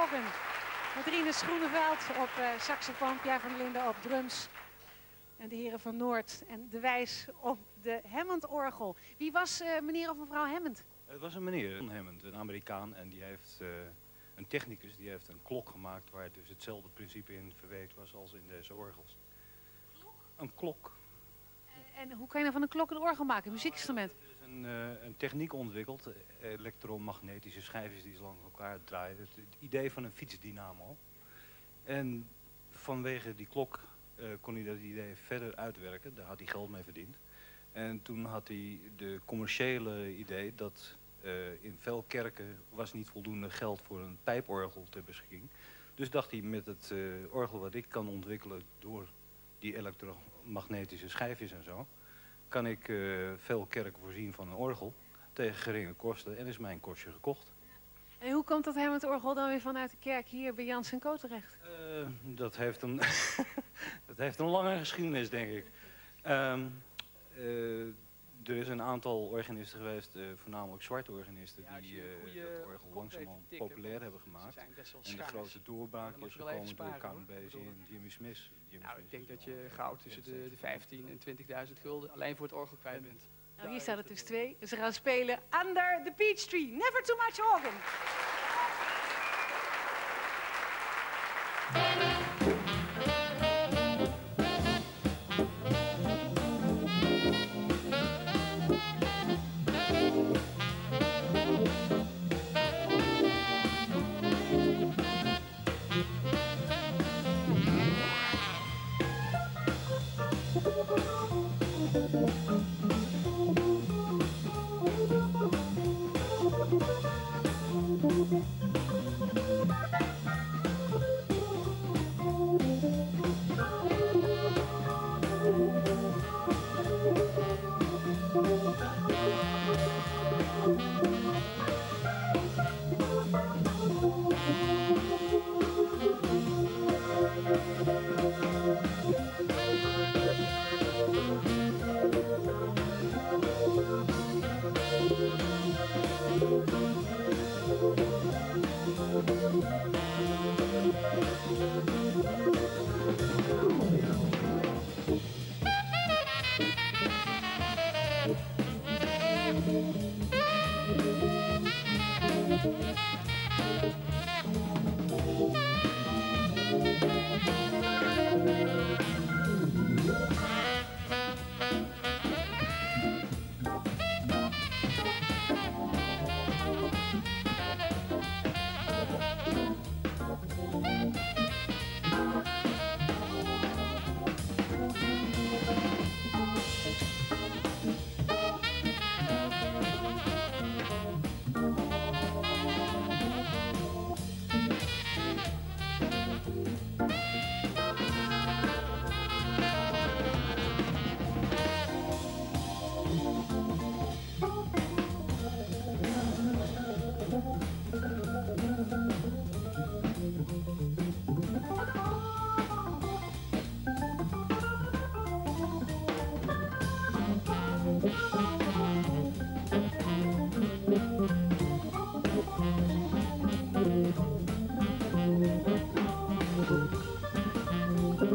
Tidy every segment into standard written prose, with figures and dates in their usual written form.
organ. Met Rinus Groeneveld op saxofoon, Pierre van der Linden op drums. En de heren van Noord en de Wijs op de Hammondorgel. Wie was meneer of mevrouw Hammond? Het was een meneer, John Hammond, een Amerikaan. En die heeft een technicus, die heeft een klok gemaakt waar dus hetzelfde principe in verweekt was als in deze orgels. Klok? Een klok. En hoe kan je nou van een klok een orgel maken, een muziekinstrument? Nou, er is een techniek ontwikkeld, elektromagnetische schijfjes die langs elkaar draaien. Het idee van een fietsdynamo. En vanwege die klok kon hij dat idee verder uitwerken, daar had hij geld mee verdiend. En toen had hij de commerciële idee dat in veel kerken was niet voldoende geld voor een pijporgel ter beschikking. Dus dacht hij met het orgel wat ik kan ontwikkelen door die elektromagnetische schijfjes en zo, kan ik veel kerken voorzien van een orgel tegen geringe kosten en is mijn kostje gekocht. En hoe komt dat Hammondorgel dan weer vanuit de kerk hier bij Janssen-Koot terecht? Dat heeft een lange geschiedenis, denk ik. Er is een aantal organisten geweest, voornamelijk zwarte organisten, ja, die dat orgel langzamerhand populair hebben gemaakt. En de grote doorbraak is gekomen door Count Basie en Jimmy Smith. Nou, ik denk dat je gauw tussen de 15.000 en 20.000 gulden alleen voor het orgel kwijt bent. Nou, hier staat het dus twee. Ze gaan spelen Under the Peach Tree, Never to Much Organ.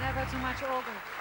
Never to much organ.